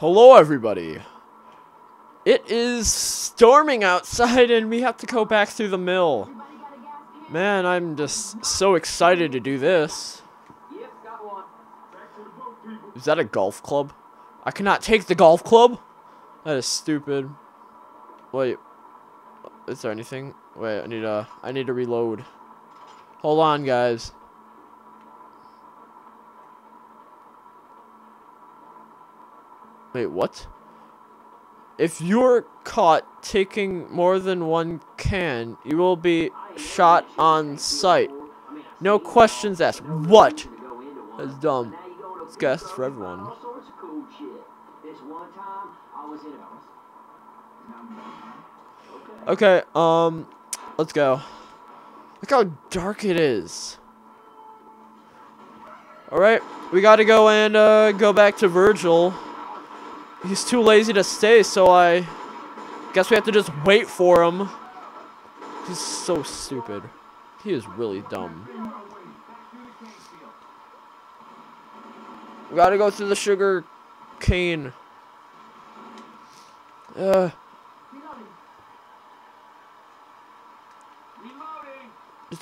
Hello, everybody. It is storming outside, and we have to go back through the mill. Man, I'm just so excited to do this. Is that a golf club? I cannot take the golf club. That is stupid. Wait, is there anything? Wait, I need to reload. Hold on, guys. Wait, what? If you're caught taking more than one can, you will be shot on sight. No questions asked. What? That's dumb. It's gas for everyone. Okay, let's go. Look how dark it is. Alright, we gotta go and go back to Virgil. He's too lazy to stay, so I guess we have to just wait for him. He's so stupid. He is really dumb. We gotta go through the sugar cane. Just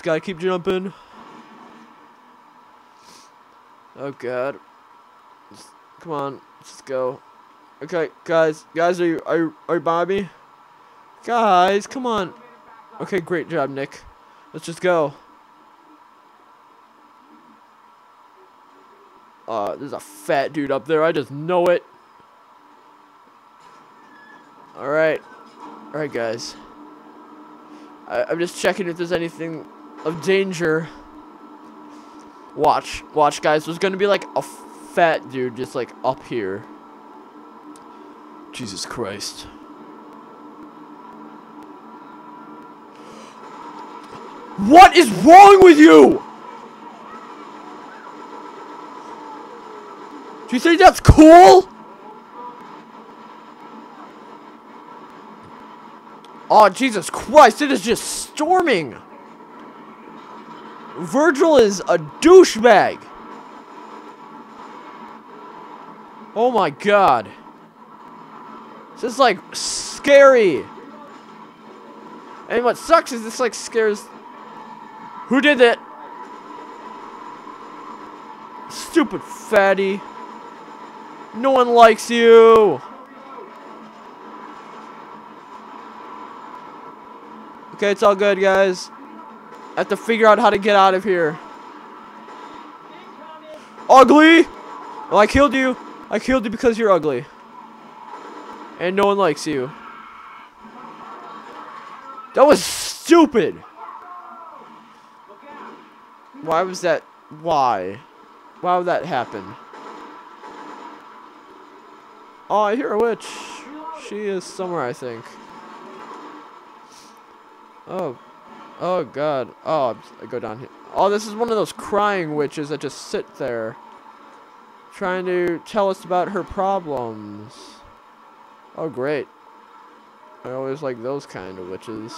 gotta keep jumping. Oh god. Just, come on, let's just go. Okay, guys, are you Bobby? Guys, come on. Okay, great job, Nick. Let's just go. There's a fat dude up there. I just know it. All right, guys. I'm just checking if there's anything of danger. Watch, guys. There's gonna be like a fat dude just like up here. Jesus Christ. What is wrong with you? Do you think that's cool? Oh, Jesus Christ, it is just storming. Virgil is a douchebag. Oh my god. This is like scary. And what sucks is this like scares. Who did it? Stupid fatty. No one likes you. Okay, it's all good, guys. I have to figure out how to get out of here. Ugly! Well, I killed you. I killed you because you're ugly. And no one likes you. That was stupid. Why was that? Why? Why would that happen? Oh, I hear a witch. She is somewhere, I think. Oh god. Oh, I go down here. Oh, this is one of those crying witches that just sit there, trying to tell us about her problems. Oh, great. I always like those kind of witches.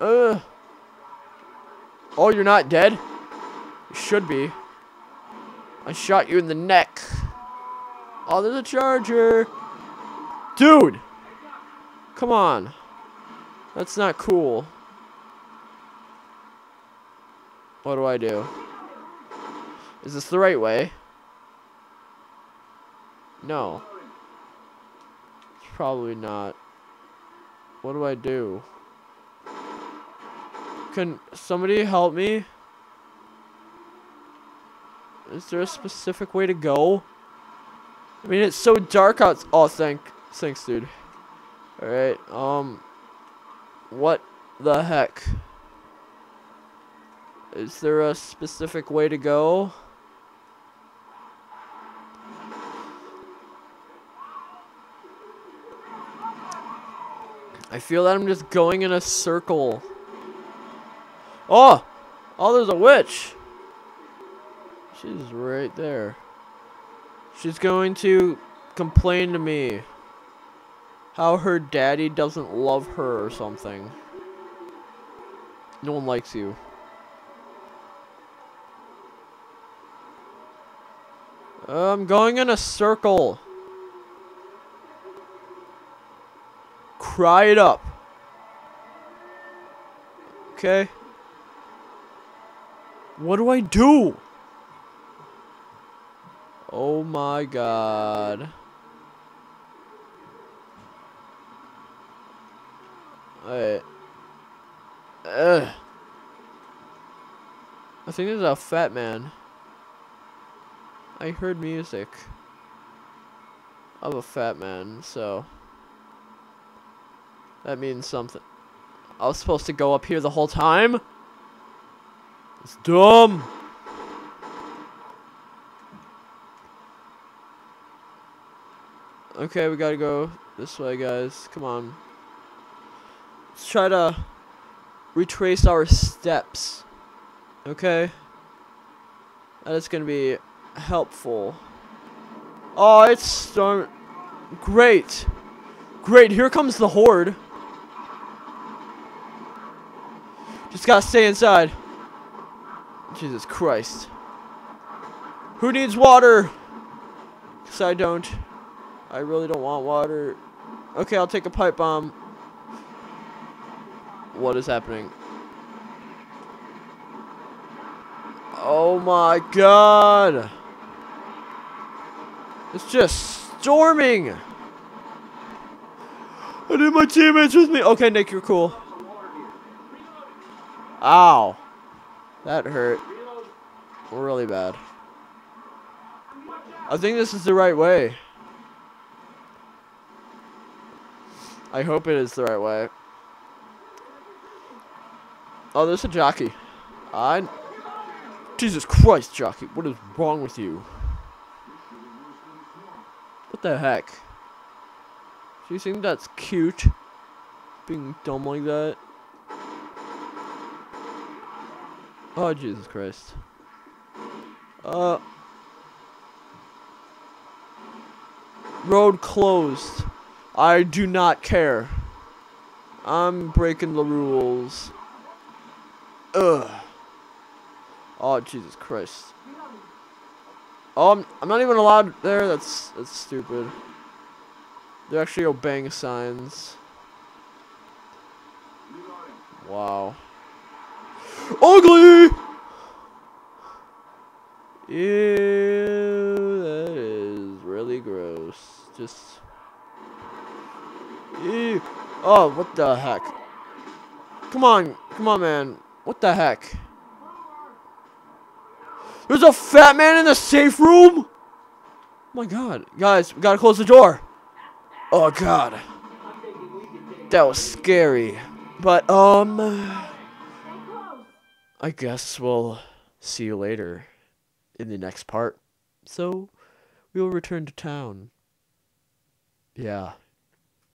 Ugh. Oh, you're not dead? You should be. I shot you in the neck. Oh, there's a charger. Dude! Come on. That's not cool. What do I do? Is this the right way? No. It's probably not. What do I do? Can somebody help me? Is there a specific way to go? I mean, it's so dark out. Oh, thanks, dude. All right. What the heck? Is there a specific way to go? I feel that I'm just going in a circle. Oh, there's a witch. She's right there. She's going to complain to me how her daddy doesn't love her or something. No one likes you. I'm going in a circle. Cry it up. Okay. What do I do? Oh my god. Alright. Ugh. I think there's a fat man. I heard music of a fat man, so that means something. I was supposed to go up here the whole time? It's dumb. Okay, we gotta go this way, guys. Come on. Let's try to retrace our steps. Okay? That is gonna be helpful. Oh, it's storm. Great. Great, here comes the horde. Just gotta stay inside. Jesus Christ. Who needs water? Because I don't. I really don't want water. Okay, I'll take a pipe bomb. What is happening? Oh my god. It's just storming. I need my teammates with me. Okay, Nick, you're cool. Ow. That hurt. Really bad. I think this is the right way. I hope it is the right way. Oh, there's a jockey. Jesus Christ, jockey. What is wrong with you? What the heck? Do you think that's cute? Being dumb like that? Oh, Jesus Christ. Road closed. I do not care. I'm breaking the rules. Ugh. Oh, Jesus Christ. Oh, I'm not even allowed there. That's stupid. They're actually obeying signs. Wow. Ugly! Ew, that is really gross. Just... ew. Oh, what the heck? Come on. Come on, man. What the heck? There's a fat man in the safe room? Oh my god. Guys, we gotta close the door. Oh god. That was scary. But, I guess we'll see you later in the next part. So, we will return to town. Yeah.